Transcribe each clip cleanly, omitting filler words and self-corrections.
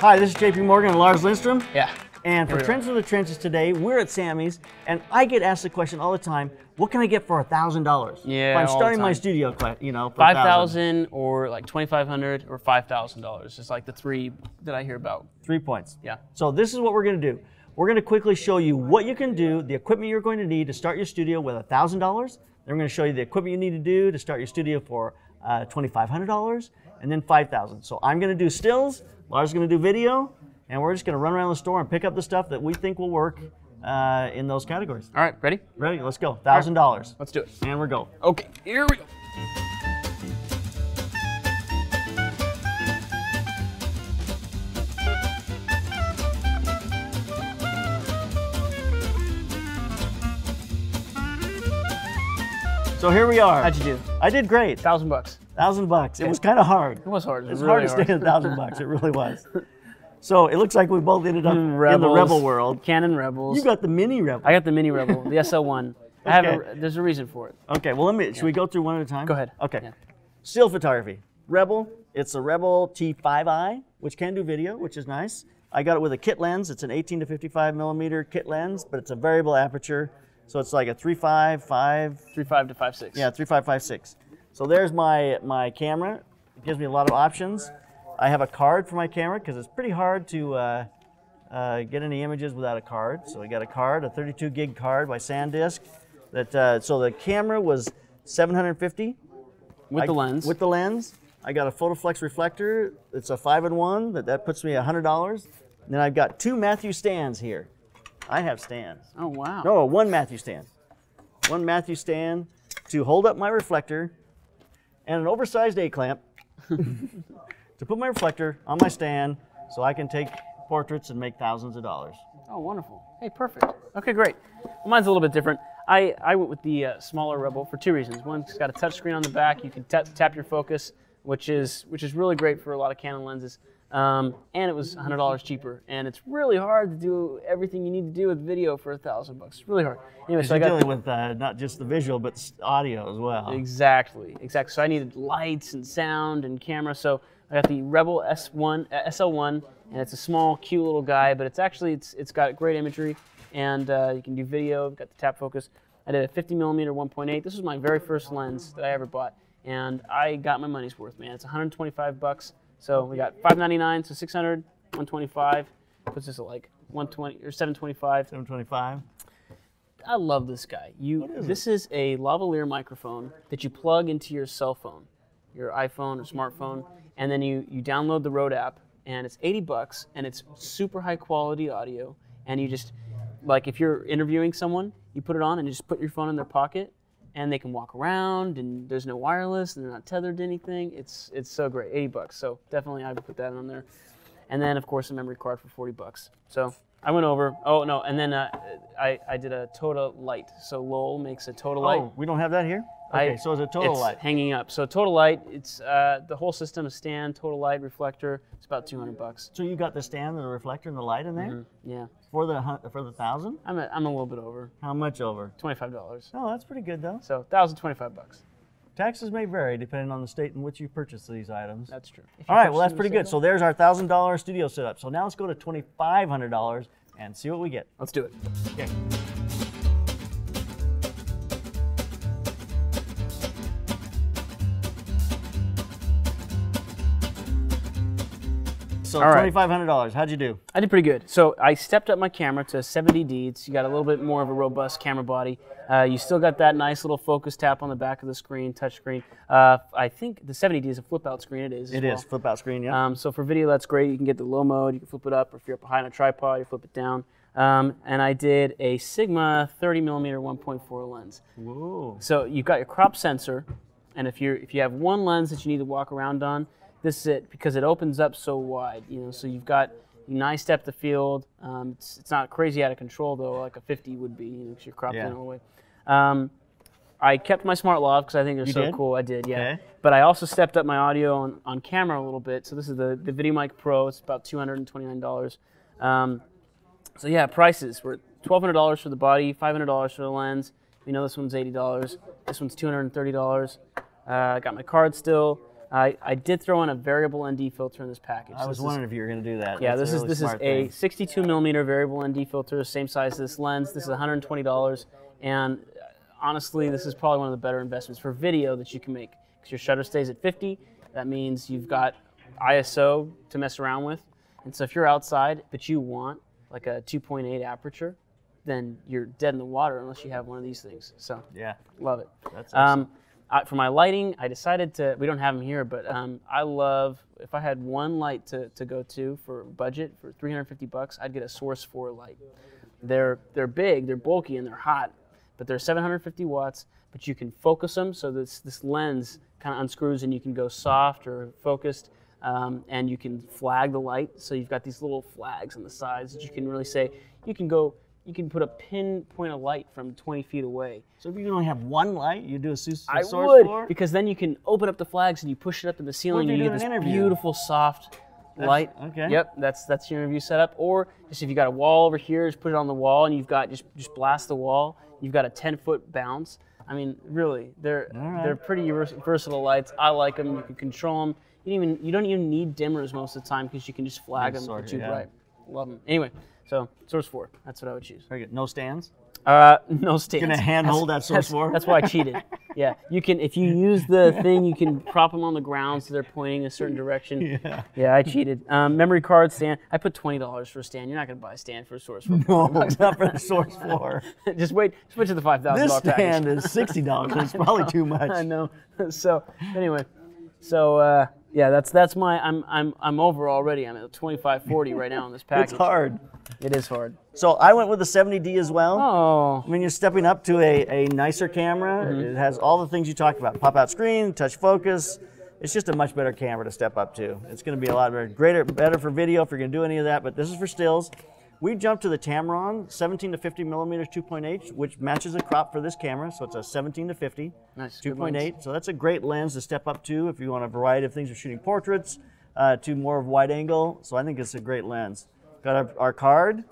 Hi, this is JP Morgan and Lars Lindstrom. Yeah. And for Trends of the Trenches today, we're at Sammy's, and I get asked the question all the time, what can I get for $1,000? Yeah, if I'm starting my studio, you know, for $5,000 or like $2,500 or $5,000 is like the three that I hear about. 3 points. Yeah. So this is what we're going to do. We're going to quickly show you what you can do, the equipment you're going to need to start your studio with $1,000. Then we're going to show you the equipment you need to do to start your studio for $2,500, and then $5,000. So I'm going to do stills, Lars is going to do video, and we're just going to run around the store and pick up the stuff that we think will work in those categories. All right, ready? Ready, let's go. $1,000. Right, let's do it. And we're going. Okay, here we go. So here we are. How'd you do? I did great. $1,000. $1,000. Okay. It was kind of hard. It was hard. It was really hard to stay at $1,000. It really was. So it looks like we both ended up in the Rebel world. Canon Rebels. You got the mini Rebel. I got the mini Rebel, the SL1. Okay. There's a reason for it. Okay, well, should we go through one at a time? Go ahead. Okay. Yeah. Still photography. Rebel, it's a Rebel T5i, which can do video, which is nice. I got it with a kit lens. It's an 18 to 55 millimeter kit lens, but it's a variable aperture. So it's like a 3.5 to 5.6. Yeah, 3.5, 5.6. So there's my camera. It gives me a lot of options. I have a card for my camera because it's pretty hard to get any images without a card. So I got a card, a 32 gig card by SanDisk. So the camera was 750. With the lens. With the lens. I got a Photoflex reflector. It's a 5-in-1. That puts me $100. And then I've got two Matthew Stands here. I have stands. Oh, wow. No, one Matthew Stand. One Matthew Stand to hold up my reflector and an oversized A-clamp. To put my reflector on my stand so I can take portraits and make thousands of dollars. Oh, wonderful. Hey, perfect. Okay, great. Well, mine's a little bit different. I went with the smaller Rebel for two reasons. One, it's got a touch screen on the back. You can tap your focus, which is really great for a lot of Canon lenses. And it was $100 cheaper. And it's really hard to do everything you need to do with video for $1,000. It's really hard. Anyway, so I got dealing with not just the visual, but audio as well. Exactly, exactly. So I needed lights and sound and camera. So I got the Rebel SL1, and it's a small, cute little guy, but it's actually, it's got great imagery, and you can do video. Got the tap focus. I did a 50mm 1.8. This was my very first lens that I ever bought, and I got my money's worth, man. It's $125. So we got $599, so $600, $125. Puts this at like $120 or $725. $725. I love this guy. This is a lavalier microphone that you plug into your cell phone, your iPhone or smartphone, and then you download the Rode app, and it's $80, and it's super high quality audio. And you just, like if you're interviewing someone, you put it on and you just put your phone in their pocket, and they can walk around, and there's no wireless, and they're not tethered to anything. It's so great, $80. So definitely I would put that on there. And then of course a memory card for $40. So I went over, and then I did a Tota Light. So Lowell makes a Tota Light. Oh, we don't have that here? Okay, so it's a Tota Light. It's hanging up. So Tota Light, it's the whole system, a stand, Tota Light, reflector. It's about $200. So you got the stand and the reflector and the light in there? Mm-hmm. Yeah. For the $1,000? I'm a little bit over. How much over? $25. Oh, that's pretty good though. So $1,025. Taxes may vary depending on the state in which you purchase these items. That's true. All right, well that's pretty good. So there's our $1,000 studio setup. So now let's go to $2,500 and see what we get. Let's do it. Okay. So $2,500, how'd you do? I did pretty good. So I stepped up my camera to a 70D. You got a little bit more of a robust camera body. You still got that nice little focus tap on the back of the screen, touch screen. I think the 70D is a flip out screen. It is flip out screen, yeah. So for video, that's great. You can get the low mode, you can flip it up, or if you're behind a tripod, you flip it down. And I did a Sigma 30mm 1.4 lens. Whoa. So you've got your crop sensor, and if you have one lens that you need to walk around on, this is it, because it opens up so wide, you know, so you've got nice depth of field. It's not crazy out of control, though, like a 50 would be, you know, because you're cropped in all the way. I kept my smart lav because I think they're cool. I did, yeah. Okay. But I also stepped up my audio on camera a little bit. So this is the Video Mic Pro. It's about $229. So, yeah, prices. We're $1,200 for the body, $500 for the lens. You know, this one's $80. This one's $230. I got my card still. I did throw on a variable ND filter in this package. I was wondering if you were going to do that. Yeah, this is a 62mm variable ND filter, same size as this lens. This is $120, and honestly, this is probably one of the better investments for video that you can make, because your shutter stays at 50. That means you've got ISO to mess around with, and so if you're outside but you want like a 2.8 aperture, then you're dead in the water unless you have one of these things. So yeah, love it. That's awesome. For my lighting, I decided to, we don't have them here, but I love, if I had one light to go to for budget, for 350 bucks, I'd get a Source 4 light. They're big, they're bulky, and they're hot, but they're 750 watts, but you can focus them, so this lens kind of unscrews and you can go soft or focused, and you can flag the light, so you've got these little flags on the sides that you can really say, you can put a pinpoint of light from 20 feet away. So if you can only have one light, you do a Source 4? I would, because then you can open up the flags and you push it up to the ceiling and you get this beautiful soft light. Okay. Yep, that's your interview setup. Or just if you got a wall over here, just put it on the wall and you've got, just blast the wall. You've got a 10-foot bounce. I mean, really, they're pretty versatile lights. I like them, you can control them. You don't even need dimmers most of the time because you can just flag them with too bright. Love them. Anyway. So Source 4, that's what I would choose. Very good. No stands? No stands. You're gonna handhold that Source 4? That's why I cheated. Yeah, you can, if you use the thing, you can prop them on the ground so they're pointing a certain direction. Yeah, I cheated. Memory card stand, I put $20 for a stand. You're not gonna buy a stand for a Source 4. No, not for the Source 4. Just wait, switch to the $5,000 package. This stand is $60, so it's probably too much. I know. So anyway, so yeah, that's my, I'm over already. I'm at 2540 right now on this package. It's hard. It is hard. So I went with the 70D as well. Oh. I mean, you're stepping up to a nicer camera. Mm-hmm. It has all the things you talked about. Pop-out screen, touch focus. It's just a much better camera to step up to. It's going to be a lot better for video if you're going to do any of that, but this is for stills. We jumped to the Tamron 17-50mm 2.8, which matches the crop for this camera, so it's a 17-50, nice, 2.8. So that's a great lens to step up to if you want a variety of things. You're shooting portraits, to more of wide angle, so I think it's a great lens. Got our card.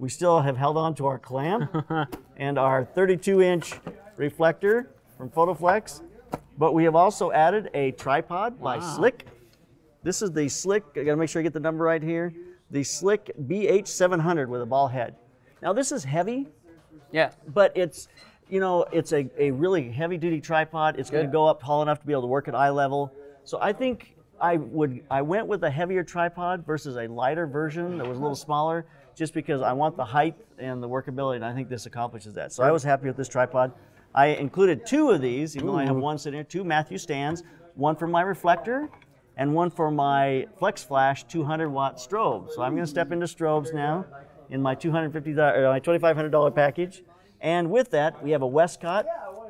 We still have held on to our clamp and our 32-inch reflector from Photoflex, but we have also added a tripod by Slick. This is the Slick, I gotta make sure I get the number right here, the Slik BH 700 with a ball head. Now this is heavy, but it's, you know, it's a really heavy-duty tripod. It's gonna go up tall enough to be able to work at eye level. So I think I went with a heavier tripod versus a lighter version that was a little smaller, just because I want the height and the workability, and I think this accomplishes that. So I was happy with this tripod. I included two of these, even though I have one sitting here, two Matthew Stands, one for my reflector, and one for my Flex Flash 200-watt strobe. So I'm gonna step into strobes now in my $2,500 package. And with that, we have a Wescott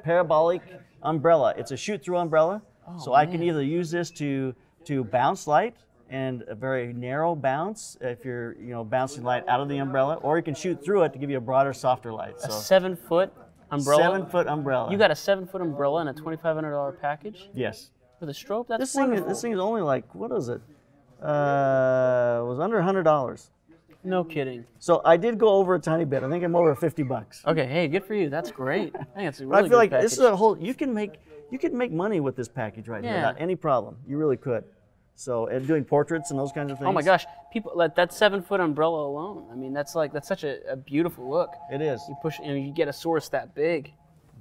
Parabollic Umbrella. It's a shoot-through umbrella. Oh, so I can either use this to bounce light, and a very narrow bounce if you're, you know, bouncing light out of the umbrella, or you can shoot through it to give you a broader, softer light. So, a 7-foot umbrella? 7-foot umbrella. You got a 7-foot umbrella in a $2,500 package? Yes. For the strobe, that's this thing is only like, what is it? It was under $100. No kidding. So I did go over a tiny bit. I think I'm over 50 bucks. Okay, hey, good for you. That's great. I think it's a really good package. This is a whole, you can make money with this package right here without any problem. You really could. So, and doing portraits and those kinds of things. Oh my gosh, people, like that 7-foot umbrella alone. I mean, that's like, that's such a beautiful look. It is. You push, and you get a source that big.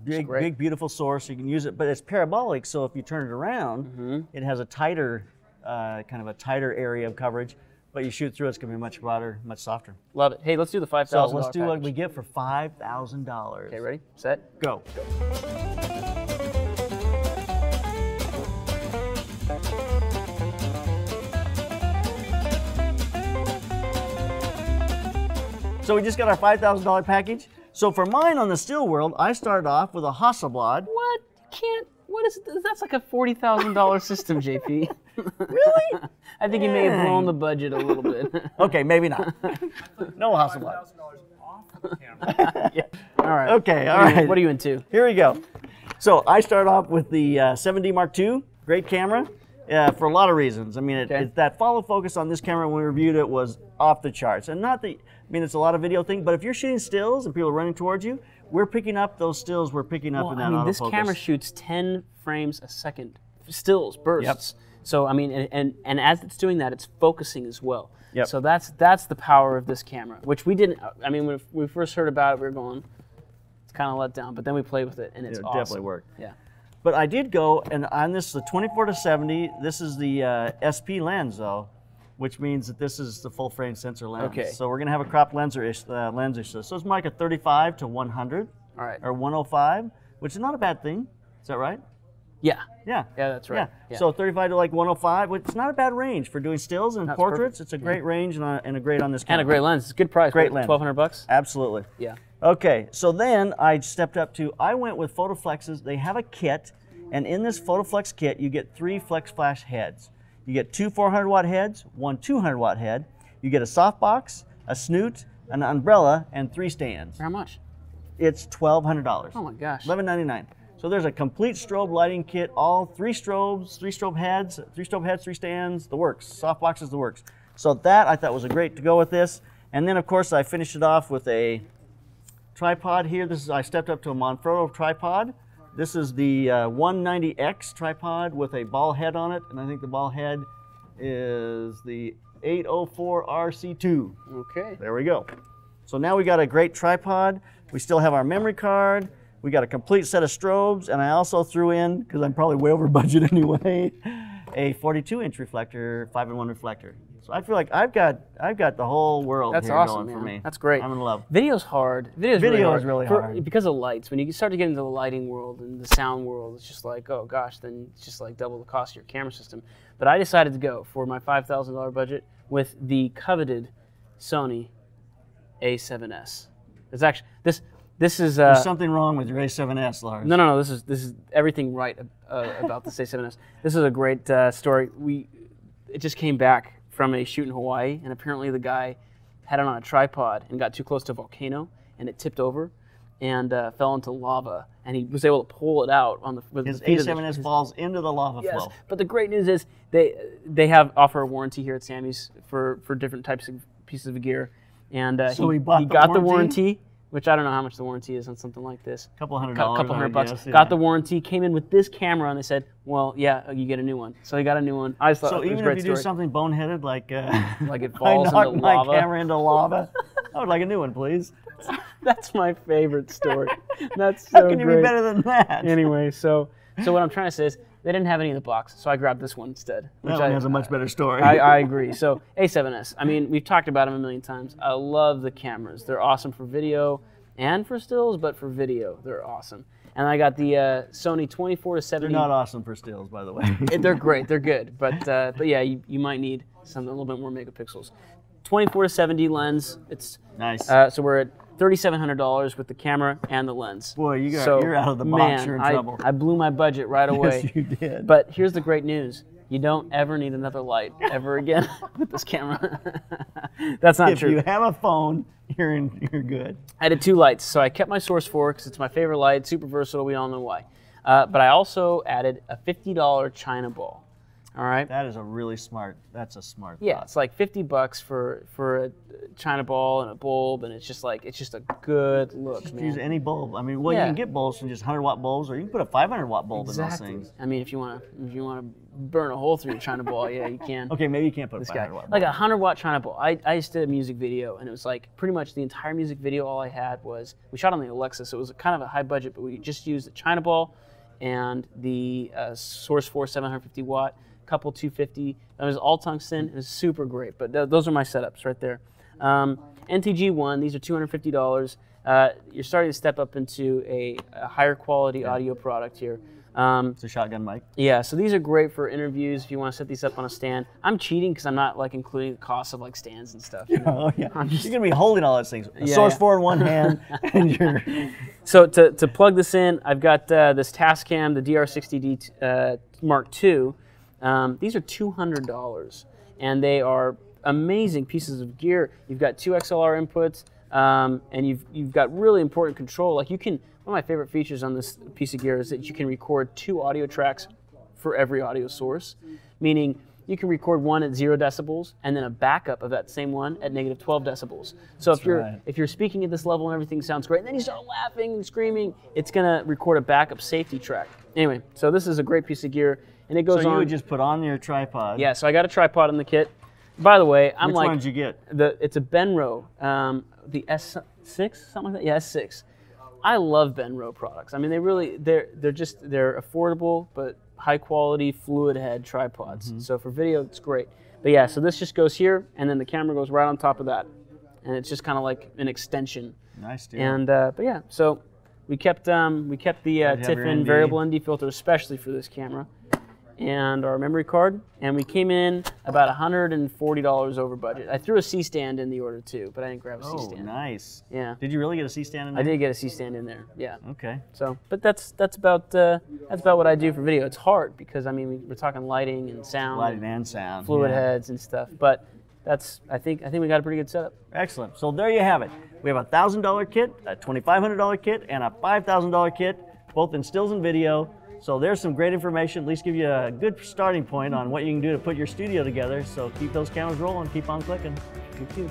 Big, beautiful source. You can use it, but it's parabolic, so if you turn it around, it has a tighter, kind of a tighter area of coverage. But you shoot through, it's going to be much broader, much softer. Love it. Hey, let's do the $5,000. So let's do package. What we get for $5,000. Okay, ready, set, go. So we just got our $5,000 package. So for mine on the still world, I started off with a Hasselblad. What? Can't, what is, that's like a $40,000 system, JP. Really? I think you may have blown the budget a little bit. Okay, maybe not. No Hasselblad. Yeah. All right. Okay, all right. What are you into? Here we go. So I started off with the 7D Mark II, great camera, for a lot of reasons. I mean, it's that follow focus on this camera when we reviewed it was off the charts. And not the, I mean, it's a lot of video thing, but if you're shooting stills and people are running towards you, we're picking up those stills we're picking up in that autofocus. This camera shoots 10 frames a second, stills, bursts. Yep. So I mean, and as it's doing that, it's focusing as well. Yep. So that's the power of this camera, which we didn't. I mean, when we first heard about it, we were going, it's kind of let down. But then we played with it, and it's awesome. It definitely worked. Yeah. But I did go, and on this, the 24-70, this is the SP lens though, which means that this is the full frame sensor lens. Okay. So we're gonna have a crop lens issue. So it's like a 35 to 100, all right, or 105, which is not a bad thing. Is that right? Yeah. Yeah. Yeah, that's right. Yeah. Yeah. So 35 to like 105, which it's not a bad range for doing stills and portraits. Perfect. It's a great range and a great on this camera. And a great lens. It's a good price. Great lens. $1,200 bucks. Absolutely. Yeah. Okay, so then I stepped up to, I went with Photoflexes. They have a kit, and in this Photoflex kit, you get 3 flex flash heads. You get 2 400-watt heads, 1 200-watt head. You get a softbox, a snoot, an umbrella, and 3 stands. How much? It's $1,200. Oh my gosh. $1,199. So there's a complete strobe lighting kit, all 3 strobes, 3 strobe heads, 3 stands, the works. Softboxes, the works. So that I thought was a great to go with this. And then of course I finished it off with a tripod here. This is, I stepped up to a Manfrotto tripod. This is the 190X tripod with a ball head on it, and I think the ball head is the 804 RC2. Okay. There we go. So now we got a great tripod. We still have our memory card. We got a complete set of strobes, and I also threw in, because I'm probably way over budget anyway, a 42-inch reflector, 5-in-1 reflector. So I feel like I've got the whole world here going for me. That's great. I'm in love. Video's hard. Video is really hard. Because of lights. When you start to get into the lighting world and the sound world, it's just like, oh gosh, then it's just like double the cost of your camera system. But I decided to go for my $5,000 budget with the coveted Sony A7S. It's actually this is there's something wrong with your A7S, Lars. No, no, no. This is everything right about this A7S. This is a great story. It just came back from a shoot in Hawaii, and apparently the guy had it on a tripod and got too close to a volcano, and it tipped over and fell into lava, and he was able to pull it out on the with his A7S falls into the lava flow. But the great news is they offer a warranty here at Sammy's for different types of pieces of gear, and so he got the warranty, which I don't know how much the warranty is on something like this. $200. $200 bucks. Guess, yeah. Got the warranty, came in with this camera, and they said, well, yeah, you get a new one. So he got a new one. I just thought it was a great story. So even if you do something boneheaded, like like it falls into lava. I knocked my camera into lava. I would like a new one, please. That's my favorite story. That's so great. How can you be better than that? Anyway, so what I'm trying to say is they didn't have any in the box, so I grabbed this one instead. Which has a much better story. I agree. So A7S, I mean, we've talked about them a million times. I love the cameras. They're awesome for video and for stills, but for video, they're awesome. And I got the Sony 24-70. They're not awesome for stills, by the way. They're great. They're good. But yeah, you might need something a little bit more megapixels. 24-70 lens. It's nice. So we're at $3,700 with the camera and the lens. Boy, you're out of the box. Man, you're in trouble. I blew my budget right away. Yes, you did. But here's the great news: you don't ever need another light ever again with this camera. That's not true. If you have a phone, you're good. I did 2 lights, so I kept my Source 4 because it's my favorite light, super versatile. We all know why. But I also added a $50 China ball. All right. That is a really smart. That's a smart. Yeah, thought. It's like $50 for a China ball and a bulb, and it's just a good look. Just use any bulb. I mean, well, yeah. You can get bulbs from just 100-watt bulbs, or you can put a 500-watt bulb in those things. I mean, if you want to burn a hole through your China ball, yeah, you can. Okay, maybe you can't put a 500-watt. Like a 100-watt China ball. I just did a music video, and it was like pretty much the entire music video. All I had was we shot on the Alexa, so it was kind of a high budget, but we just used the China ball and the Source 4 750-watt. Couple 250. It was all tungsten. It was super great. But those are my setups right there. NTG1. These are $250. You're starting to step up into a higher quality audio product here. It's a shotgun mic. Yeah. So these are great for interviews. If you want to set these up on a stand, I'm cheating because I'm not like including the cost of like stands and stuff. You know? Oh, yeah. You're gonna be holding all those things. Source 4 in one hand, and you're. So to plug this in, I've got this Tascam, the DR60D Mark II. These are $200, and they are amazing pieces of gear. You've got 2 XLR inputs, and you've got really important control. Like one of my favorite features on this piece of gear is that you can record 2 audio tracks for every audio source, meaning you can record one at 0 decibels and then a backup of that same one at -12 decibels. So if you're speaking at this level and everything sounds great, and then you start laughing and screaming, it's gonna record a backup safety track. Anyway, so this is a great piece of gear. and it goes on. So you would just put on your tripod. Yeah, so I got a tripod in the kit. By the way, I'm like... Which one did you get? It's a Benro, the S6, something like that? Yeah, S6. I love Benro products. I mean, they're affordable, but high quality fluid head tripods. Mm-hmm. So for video, it's great. But yeah, so this just goes here, and then the camera goes right on top of that. And it's just kind of like an extension. Nice, dude. And, but yeah, so we kept the Tiffen Variable ND Filter especially for this camera. And our memory card, and we came in about $140 over budget. I threw a C-stand in the order too, but I didn't grab a C-stand. Oh, nice. Yeah. Did you really get a C-stand in there? I did get a C-stand in there, yeah. Okay. So, but that's about what I do for video. It's hard because, I mean, we're talking lighting and sound. Lighting and sound. Fluid heads and stuff, but that's, I think we got a pretty good setup. Excellent. So there you have it. We have a $1,000 kit, a $2,500 kit, and a $5,000 kit, both in stills and video. So there's some great information, at least give you a good starting point on what you can do to put your studio together. So keep those cameras rolling, keep on clicking. Keep you.